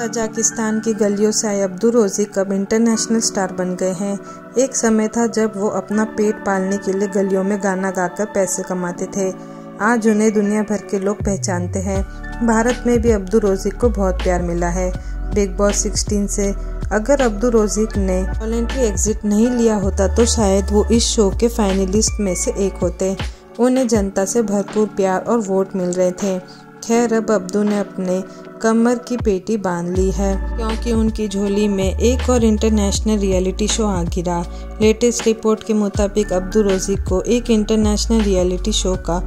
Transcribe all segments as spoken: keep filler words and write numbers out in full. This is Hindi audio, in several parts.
तजाकिस्तान की गलियों से आए अब्दू रोजिक अब इंटरनेशनल स्टार बन गए हैं। एक समय था जब वो अपना पेट पालने के लिए गलियों में गाना गाकर पैसे कमाते थे। आज उन्हें दुनिया भर के लोग पहचानते हैं। भारत में भी अब्दू रोजिक को बहुत प्यार मिला है। बिग बॉस सोलह से अगर अब्दू रोजिक ने वॉलंटरी एग्जिट नहीं लिया होता तो शायद वो इस शो के फाइनलिस्ट में से एक होते। उन्हें जनता से भरपूर प्यार और वोट मिल रहे थे। खैर अब अब्दू ने अपने कमर की पेटी बांध ली है, क्योंकि उनकी झोली में एक और इंटरनेशनल रियलिटी शो आ गिरा। लेटेस्ट रिपोर्ट के मुताबिक अब्दू रोजिक को एक इंटरनेशनल रियलिटी शो का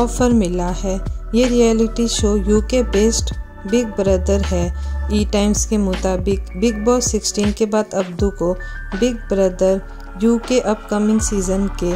ऑफर मिला है। ये reality show UK based Big Brother है। ई टाइम्स के मुताबिक बिग बॉस सोलह के बाद अब्दू को Big Brother UK upcoming season के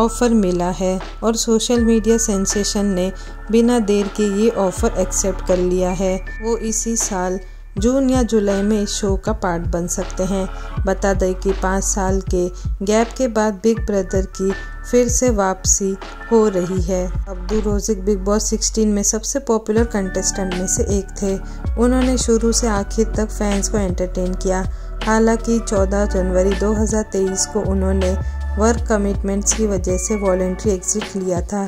ऑफ़र मिला है और सोशल मीडिया सेंसेशन ने बिना देर के ये ऑफ़र एक्सेप्ट कर लिया है। वो इसी साल जून या जुलाई में इस शो का पार्ट बन सकते हैं। बता दें कि पाँच साल के गैप के बाद बिग ब्रदर की फिर से वापसी हो रही है। अब्दू रोजिक बिग बॉस सोलह में सबसे पॉपुलर कंटेस्टेंट में से एक थे। उन्होंने शुरू से आखिर तक फैंस को एंटरटेन किया। हालांकि चौदह जनवरी दो हज़ार तेईस को उन्होंने वर्क कमिटमेंट्स की वजह से वॉलंटरी एग्जिट लिया था।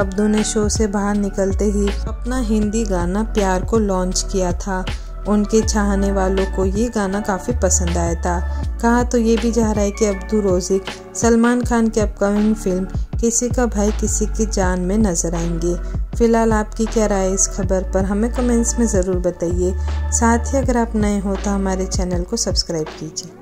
अब्दू ने शो से बाहर निकलते ही अपना हिंदी गाना प्यार को लॉन्च किया था। उनके चाहने वालों को ये गाना काफ़ी पसंद आया था। कहा तो ये भी जा रहा है कि अब्दू रोजिक सलमान खान की अपकमिंग फिल्म किसी का भाई किसी की जान में नजर आएंगे। फिलहाल आपकी क्या राय है इस खबर पर हमें कमेंट्स में ज़रूर बताइए। साथ ही अगर आप नए हो तो हमारे चैनल को सब्सक्राइब कीजिए।